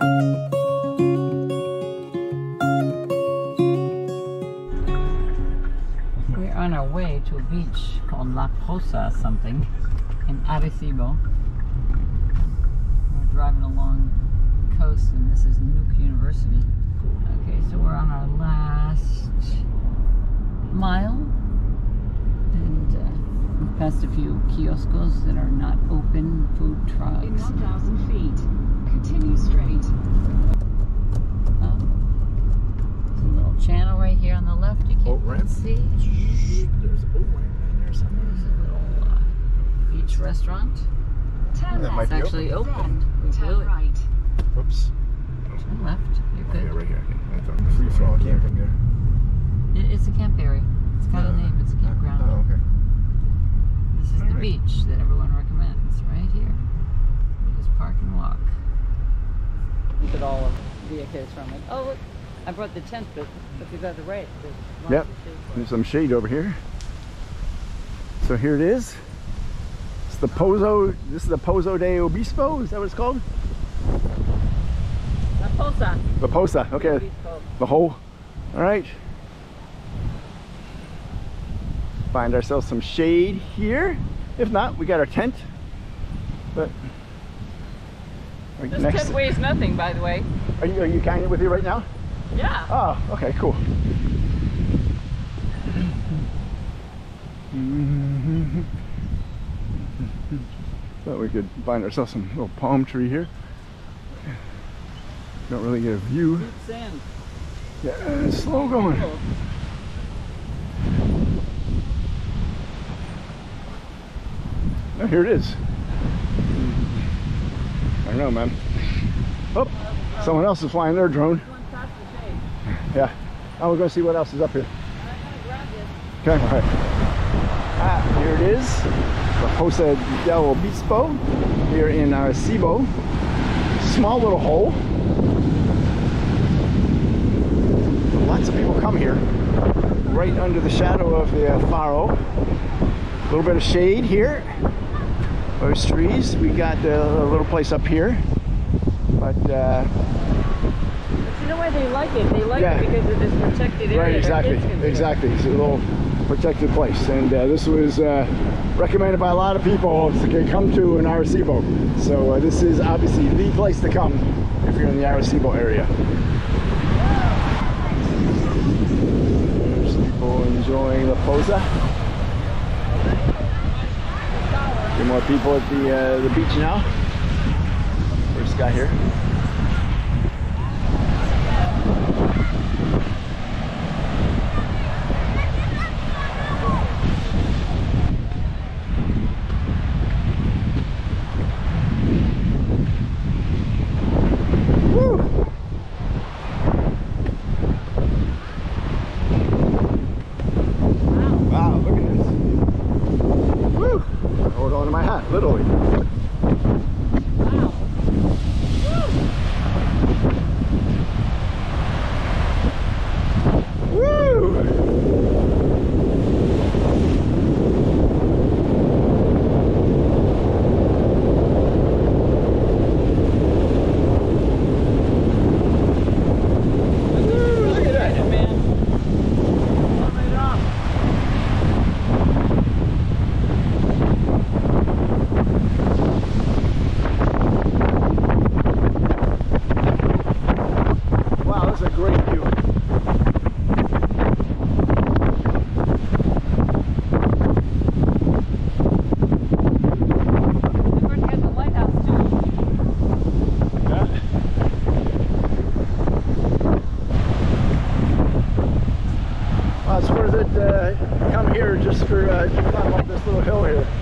We're on our way to a beach called La Poza something in Arecibo. We're driving along the coast, and this is Nuku University. Okay, so we're on our last mile, and we passed a few kioscos that are not open, food trucks. In 1,000 feet, continue straight. There's a little channel right here on the left. You can't see. There's a boat ramp down there somewhere. There's a little beach restaurant. Turn left. It's actually open. Turn right. Whoops. Turn left. You're good. Yeah, right here. I thought free for all camping there. It's a camp area. It's got a name. It's a campground. Oh, okay. This is the beach that everyone recommends right here. You just park and walk. Look at all of the vehicles from it. Oh, look. I brought the tent, but you got the right. Yep. There's some shade over here. So here it is. It's the Pozo. This is the Pozo de Obispo. Is that what it's called? La Poza. La Poza. Okay. The whole. All right. Find ourselves some shade here. If not, we got our tent. But this tent weighs nothing, by the way. Are you carrying it with you right now? Yeah. Oh, okay, cool. Thought we could find ourselves some little palm tree here. Don't really get a view. Deep sand. Yeah, it's slow going. Oh, here it is. I know, man. Oh, someone else is flying their drone. Yeah. Oh, we're going to see what else is up here. Okay, all right. Ah, here it is. La Poza del Obispo here in Arecibo. Small little hole. But lots of people come here. Right under the shadow of the Faro. A little bit of shade here. Those trees. We got a little place up here, but you know why they like it? They like it because of this protected area. Right, exactly. It's a little protected place, and this was recommended by a lot of people to come to in Arecibo. So this is obviously the place to come if you're in the Arecibo area. There's people enjoying La Poza. More people at the beach now. First guy here. Literally. Wow. Woo! Woo! Woo! Look at that, man. Love it up. It's worth it to come here just for climbing up this little hill here.